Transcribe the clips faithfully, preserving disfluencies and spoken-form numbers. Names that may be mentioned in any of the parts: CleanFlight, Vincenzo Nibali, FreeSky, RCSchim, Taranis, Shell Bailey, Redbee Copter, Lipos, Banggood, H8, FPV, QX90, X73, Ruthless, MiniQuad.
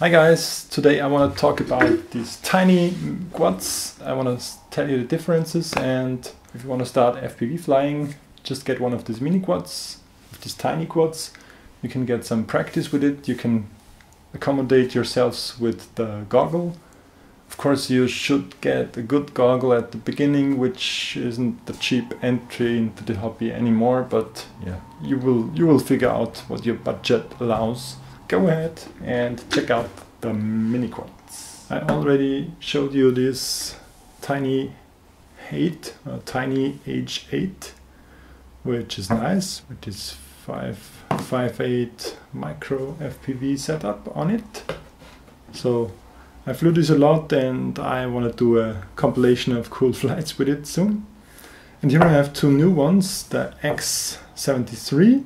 Hi guys, today I want to talk about these tiny quads. I want to tell you the differences, and if you want to start F P V flying, just get one of these mini quads, of these tiny quads. You can get some practice with it, you can accommodate yourselves with the goggle. Of course you should get a good goggle at the beginning, which isn't the cheap entry into the hobby anymore, but yeah, you will, you will figure out what your budget allows. Go ahead and check out the mini quads. I already showed you this tiny eight, uh, tiny H eight, which is nice. It is five five eight micro F P V setup on it. So I flew this a lot, and I want to do a compilation of cool flights with it soon. And here I have two new ones: the X seventy-three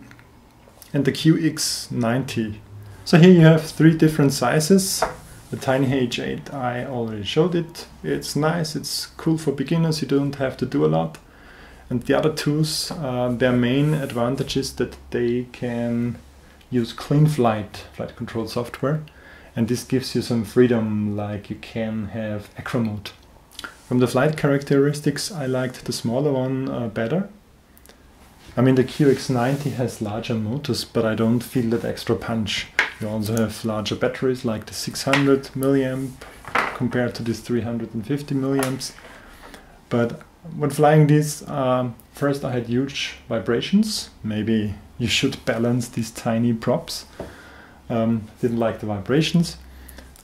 and the Q X ninety. So here you have three different sizes. The tiny H eight, I already showed it. It's nice, it's cool for beginners, you don't have to do a lot. And the other two's, uh, their main advantage is that they can use CleanFlight, flight control software. And this gives you some freedom, like you can have acro mode. From the flight characteristics, I liked the smaller one uh, better. I mean, the Q X ninety has larger motors, but I don't feel that extra punch. You also have larger batteries, like the six hundred milliamp compared to this three hundred fifty milliamps. But when flying these, uh, first I had huge vibrations. Maybe you should balance these tiny props. Um, didn't like the vibrations.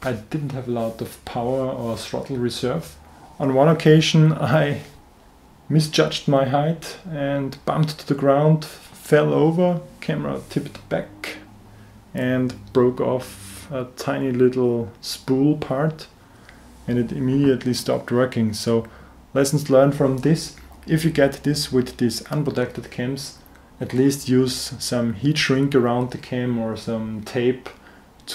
I didn't have a lot of power or throttle reserve. On one occasion I misjudged my height and bumped to the ground, fell over, camera tipped back, and broke off a tiny little spool part, and it immediately stopped working. So lessons learned from this: if you get this with these unprotected cams, at least use some heat shrink around the cam or some tape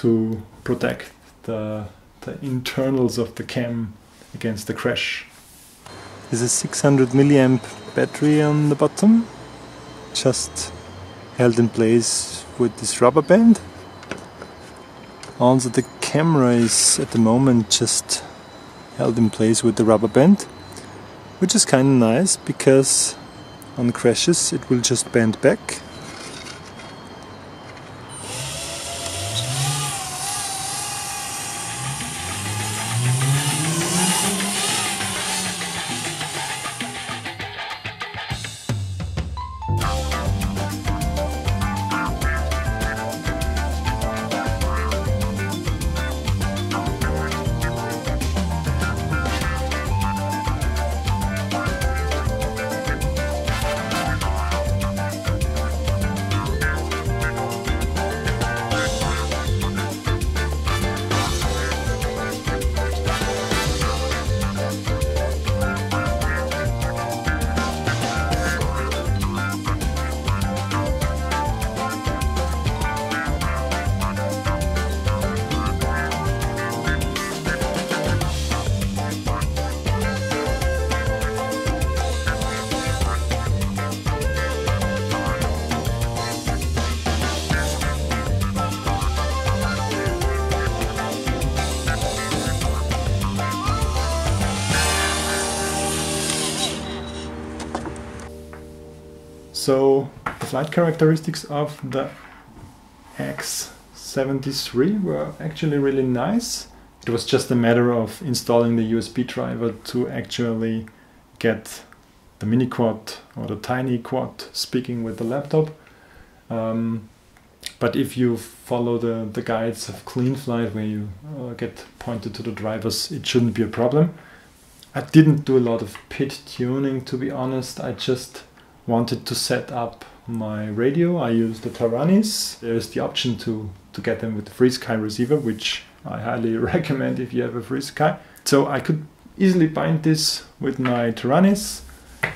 to protect the, the internals of the cam against the crash. There's a six hundred milliamp battery on the bottom, just held in place with this rubber band. Also the camera is at the moment just held in place with the rubber band, which is kind of nice, because on crashes it will just bend back. So the flight characteristics of the X seventy-three were actually really nice. It was just a matter of installing the U S B driver to actually get the mini quad or the tiny quad speaking with the laptop. Um, but if you follow the, the guides of CleanFlight, where you uh, get pointed to the drivers, it shouldn't be a problem. I didn't do a lot of pitch tuning, to be honest. I just wanted to set up my radio. I used the Taranis. There's the option to, to get them with the FreeSky receiver, which I highly recommend if you have a FreeSky. So I could easily bind this with my Taranis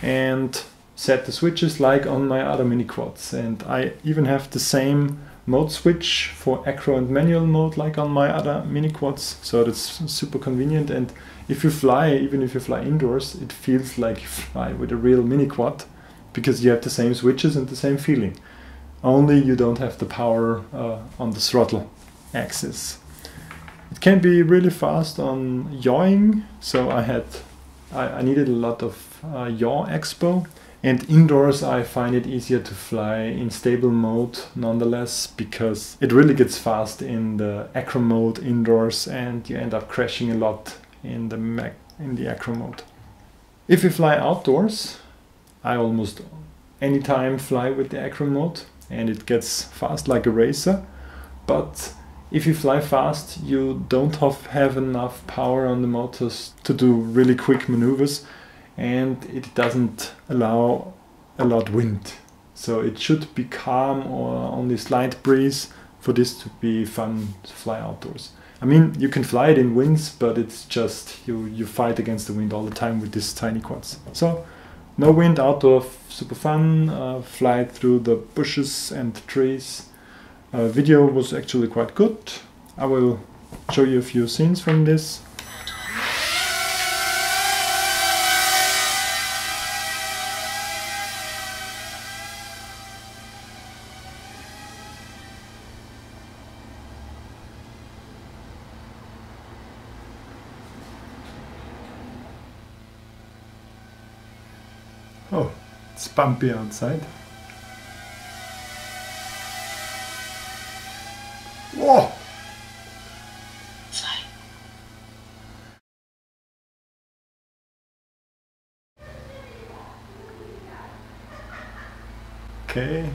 and set the switches like on my other mini quads. And I even have the same mode switch for acro and manual mode like on my other mini quads. So that's super convenient. And if you fly, even if you fly indoors, it feels like you fly with a real mini quad, because you have the same switches and the same feeling. Only you don't have the power uh, on the throttle axis. It can be really fast on yawing, so I had I, I needed a lot of uh, yaw expo, and indoors I find it easier to fly in stable mode nonetheless, because it really gets fast in the acro mode indoors and you end up crashing a lot in the mac in the acro mode. If you fly outdoors, I almost anytime fly with the acro mode and it gets fast like a racer, but if you fly fast, you don't have enough power on the motors to do really quick maneuvers, and it doesn't allow a lot of wind. So it should be calm or only slight breeze for this to be fun to fly outdoors. I mean, you can fly it in winds, but it's just you, you fight against the wind all the time with these tiny quads. So no wind outdoor, super fun, uh, fly through the bushes and trees. Uh, video was actually quite good. I will show you a few scenes from this. Oh, it's bumpy outside. Whoa! Okay.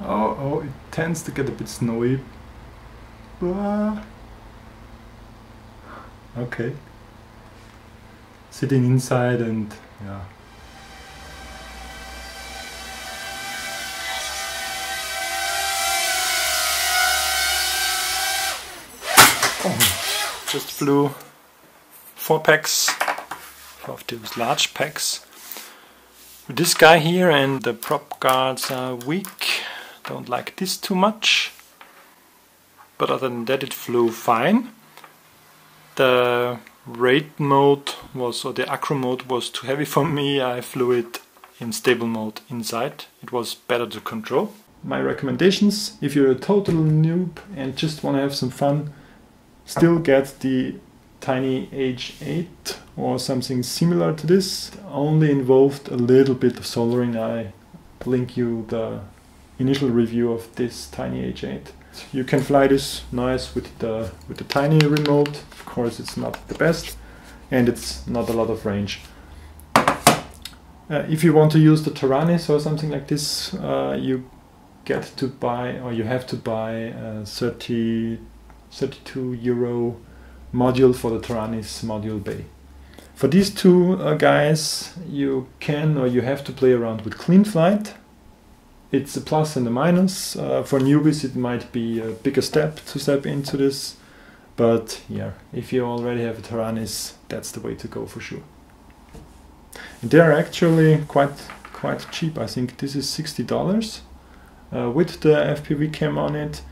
Oh, oh, it tends to get a bit snowy. Ah. Okay. Sitting inside and yeah. Oh, just flew four packs of those large packs. This guy here, and the prop guards are weak. Don't like this too much, but other than that it flew fine. The raid mode was, or the acro mode was too heavy for me. I flew it in stable mode inside. It was better to control. My recommendations, if you're a total noob and just want to have some fun, still get the tiny H eight or something similar to this. It only involved a little bit of soldering. I link you the initial review of this tiny H eight. You can fly this nice with the with the tiny remote. Of course, it's not the best, and it's not a lot of range. Uh, if you want to use the Taranis or something like this, uh, you get to buy, or you have to buy a thirty, thirty-two euro module for the Taranis module bay. For these two uh, guys, you can or you have to play around with CleanFlight. It's a plus and a minus. Uh, for newbies it might be a bigger step to step into this, but yeah, if you already have a Taranis, that's the way to go for sure. And they are actually quite quite cheap. I think this is sixty dollars uh, with the F P V cam on it.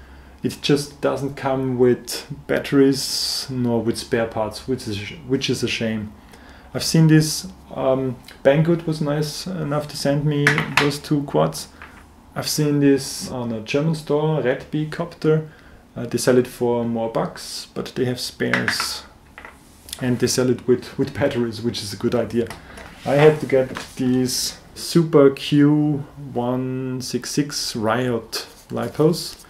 It just doesn't come with batteries nor with spare parts, which is, which is a shame. I've seen this. um, Banggood was nice enough to send me those two quads. I've seen this on a German store, Redbee Copter. Uh, they sell it for more bucks, but they have spares. And they sell it with, with batteries, which is a good idea. I had to get these Super Q one sixty-six Riot Lipos.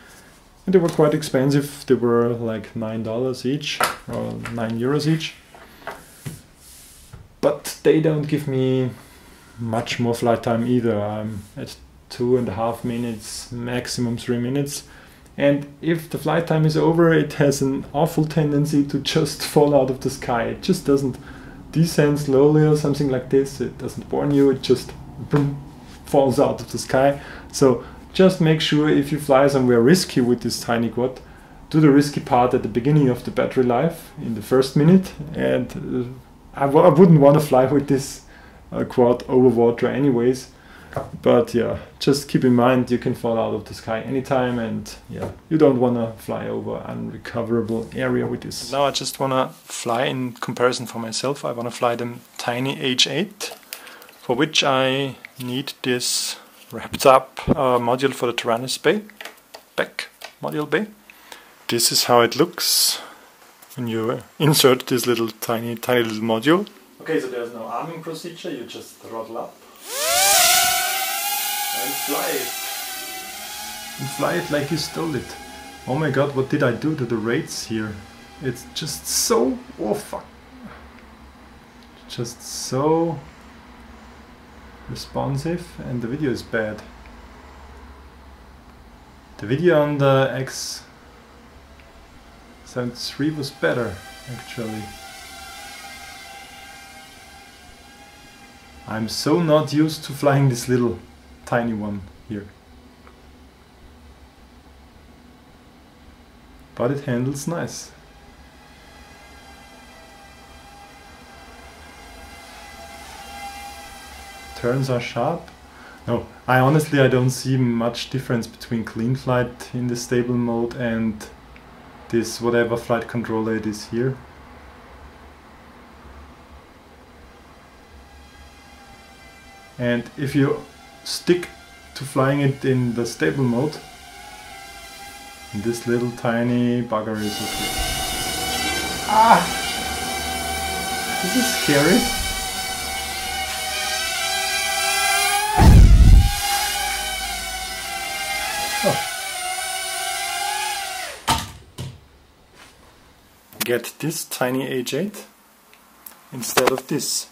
And they were quite expensive. They were like nine dollars each, or nine euros each. But they don't give me much more flight time either. I'm at two and a half minutes, maximum three minutes. And if the flight time is over, it has an awful tendency to just fall out of the sky. It just doesn't descend slowly or something like this. It doesn't warn you, it just boom, falls out of the sky. So just make sure if you fly somewhere risky with this tiny quad, do the risky part at the beginning of the battery life in the first minute, and I, w I wouldn't want to fly with this uh, quad over water anyways. But yeah, just keep in mind you can fall out of the sky anytime, and yeah, you don't want to fly over an unrecoverable area with this. Now I just want to fly in comparison for myself. I want to fly the tiny H eight, for which I need this wrapped up uh, module for the Taranis bay, back module bay. This is how it looks when you insert this little tiny, tiny little module. Okay, so there's no arming procedure, you just throttle up. And fly it. And fly it like you stole it. Oh my god, what did I do to the rates here? It's just so... oh fuck. Just so... responsive, and the video is bad. The video on the X seventy-three was better, actually. I'm so not used to flying this little tiny one here. But it handles nice. Turns are sharp. No, I honestly I don't see much difference between CleanFlight in the stable mode and this whatever flight controller it is here. And if you stick to flying it in the stable mode, and this little tiny bugger is okay. Ah! This is scary. Oh. Get this tiny H eight instead of this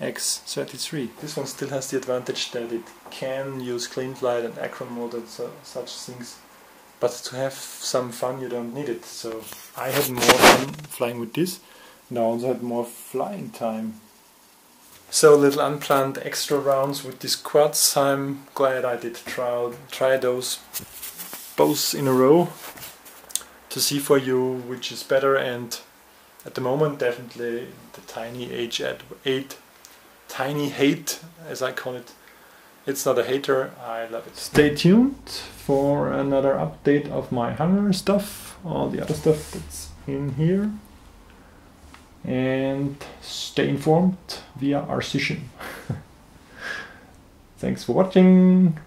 X thirty-three. This one still has the advantage that it can use CleanFlight and Acron mode and so, such things, but to have some fun you don't need it. So I had more fun flying with this, and I also had more flying time. So little unplanned extra rounds with these quads. I'm glad I did try, try those both in a row to see for you which is better, and at the moment definitely the tiny H eight. Tiny hate, as I call it. It's not a hater, I love it. Stay tuned for another update of my hangar stuff, all the other stuff that's in here. And stay informed via RCSchim. Thanks for watching.